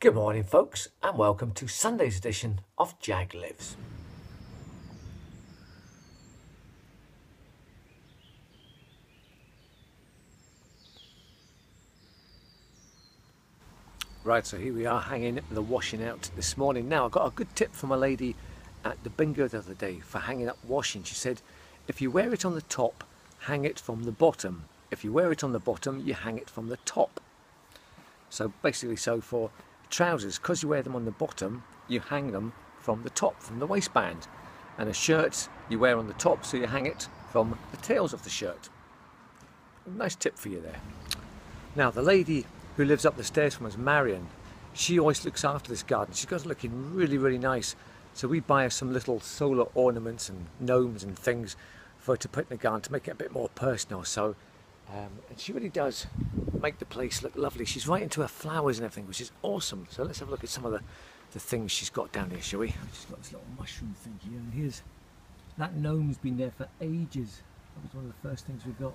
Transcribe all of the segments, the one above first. Good morning, folks, and welcome to Sunday's edition of Jag Lives. Right, so here we are hanging the washing out this morning. Now, I got a good tip from a lady at the bingo the other day for hanging up washing. She said, if you wear it on the top, hang it from the bottom. If you wear it on the bottom, you hang it from the top. So basically, so for trousers, because you wear them on the bottom, you hang them from the top, from the waistband. And a shirt you wear on the top, so you hang it from the tails of the shirt. Nice tip for you there. Now, the lady who lives up the stairs from us, Marion, she always looks after this garden. She's got it looking really, really nice. So we buy her some little solar ornaments and gnomes and things for her to put in the garden to make it a bit more personal. So, and she really does make the place look lovely. She's right into her flowers and everything, which is awesome. So let's have a look at some of the things she's got down here, shall we? She's got this little mushroom thing here, and here's that gnome's been there for ages. That was one of the first things we got.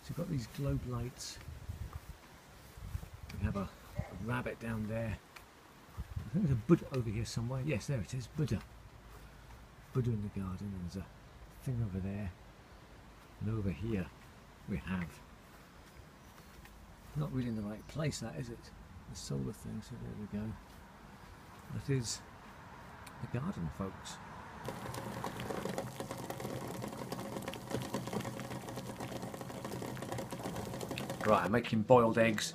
So we've got these globe lights. We have a rabbit down there. I think there's a Buddha over here somewhere. Yes, there it is, Buddha. Buddha in the garden. There's a thing over there, and over here we have. Not really in the right place, that is it? The solar thing, so there we go. That is the garden, folks. Right, I'm making boiled eggs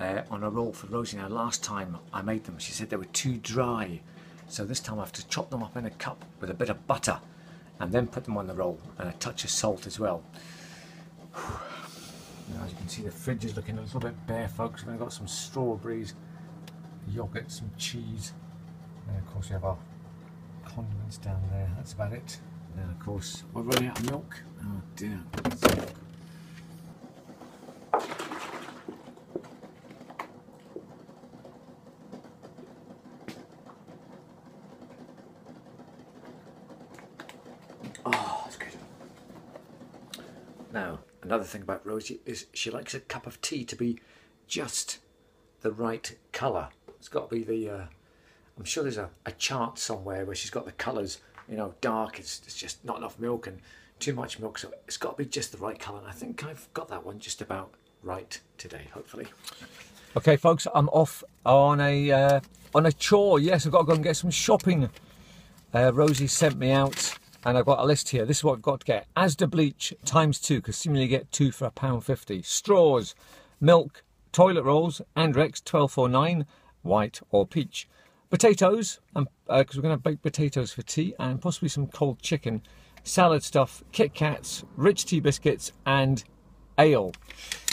on a roll for Rosie. Now, last time I made them, she said they were too dry. So this time I have to chop them up in a cup with a bit of butter and then put them on the roll and a touch of salt as well. Now, as you can see, the fridge is looking a little bit bare, folks. We've got some strawberries, yoghurt, some cheese, and of course we have our condiments down there. That's about it. And of course we're running out of milk. Oh dear. Oh, that's good. Now, another thing about Rosie is she likes a cup of tea to be just the right colour. It's got to be the, I'm sure there's a chart somewhere where she's got the colours, you know, dark, it's just not enough milk and too much milk, so it's got to be just the right colour, and I think I've got that one just about right today, hopefully. Okay, folks, I'm off on a chore. Yes, I've got to go and get some shopping. Rosie sent me out. And I've got a list here. This is what I've got to get. Asda bleach ×2, because seemingly you get 2 for £1.50. Straws, milk, toilet rolls, Andrex, 12.49, white or peach. Potatoes, because we're going to bake potatoes for tea, and possibly some cold chicken. Salad stuff, Kit Kats, rich tea biscuits, and ale.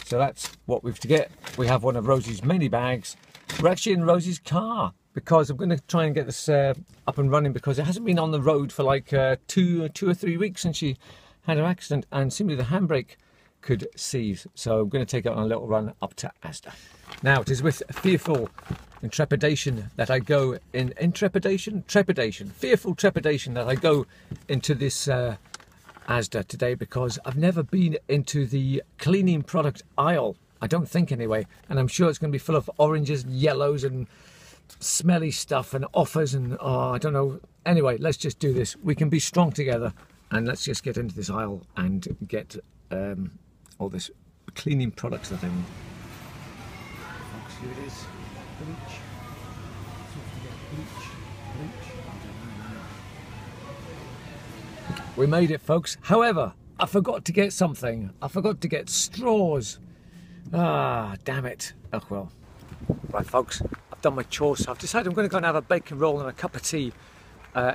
So that's what we've to get. We have one of Rosie's mini bags. We're actually in Rosie's car, because I'm going to try and get this up and running, because it hasn't been on the road for like two or three weeks since she had her accident, and seemingly the handbrake could seize. So I'm going to take it on a little run up to Asda. Now, it is with fearful and trepidation that I go in. Fearful trepidation that I go into this Asda today, because I've never been into the cleaning product aisle. I don't think, anyway, and I'm sure it's going to be full of oranges and yellows and smelly stuff and offers and I don't know. Anyway, let's just do this. We can be strong together, and let's just get into this aisle and get all this cleaning products that I need. Here it is. Bleach. We made it, folks. However, I forgot to get something. I forgot to get straws. Ah, damn it. Oh well. Right, folks, I've done my chores, so I've decided I'm going to go and have a bacon roll and a cup of tea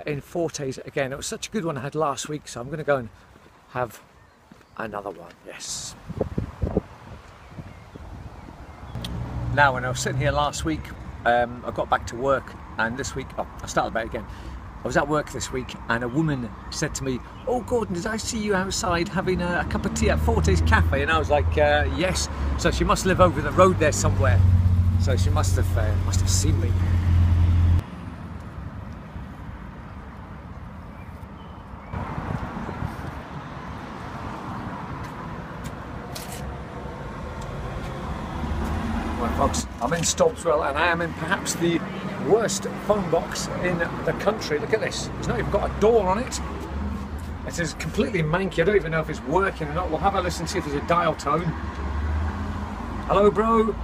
in Fortes again. It was such a good one I had last week, so I'm going to go and have another one, yes. Now, when I was sitting here last week, I got back to work, and this week, oh, I started back again. I was at work this week, and a woman said to me, oh, Gordon, did I see you outside having a cup of tea at Fortes Cafe? And I was like, yes. So she must live over the road there somewhere. So she must have seen me. Right, folks, I'm in Stolpswell and I am in perhaps the worst phone box in the country. Look at this, it's not even got a door on it. It is completely manky, I don't even know if it's working or not. We'll have a listen, see if there's a dial tone. Hello bro?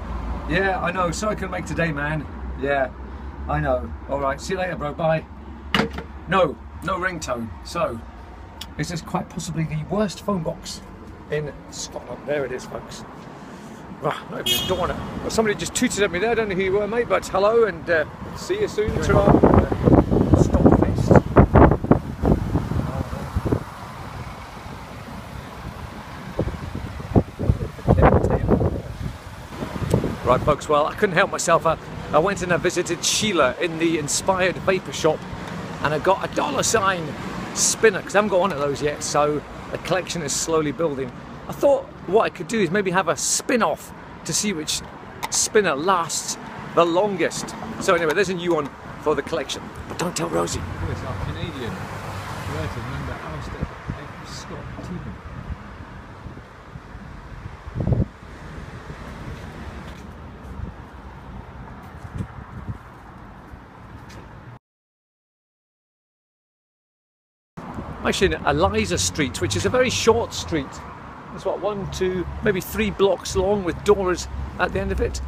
Yeah, I know, sorry I couldn't make today, man. Yeah, I know. Alright, see you later bro, bye. No, no ringtone. So, this is quite possibly the worst phone box in Scotland. There it is, folks. Oh, not even a door on it. Well, somebody just tooted at me there, I don't know who you were, mate, but hello and see you soon. Stop-faced. Right, folks, well, I couldn't help myself. I went and I visited Sheila in the Inspired Vapor Shop and I got a $1 sign spinner, because I haven't got one of those yet, so the collection is slowly building. I thought what I could do is maybe have a spin-off to see which spinner lasts the longest. So anyway, there's a new one for the collection. But don't tell Rosie. Oh, it's our Canadian writer, member Alistair F. Scott Teagan. I'm actually in Eliza Street, which is a very short street. It's what, 1, 2, maybe 3 blocks long with doors at the end of it.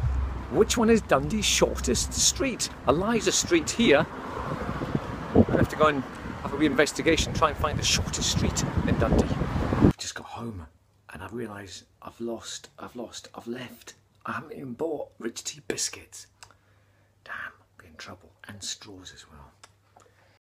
Which one is Dundee's shortest street? Eliza Street here. I have to go and have a wee investigation, try and find the shortest street in Dundee. I've just got home and I realise I've left. I haven't even bought rich tea biscuits. Damn, I'll be in trouble. And straws as well.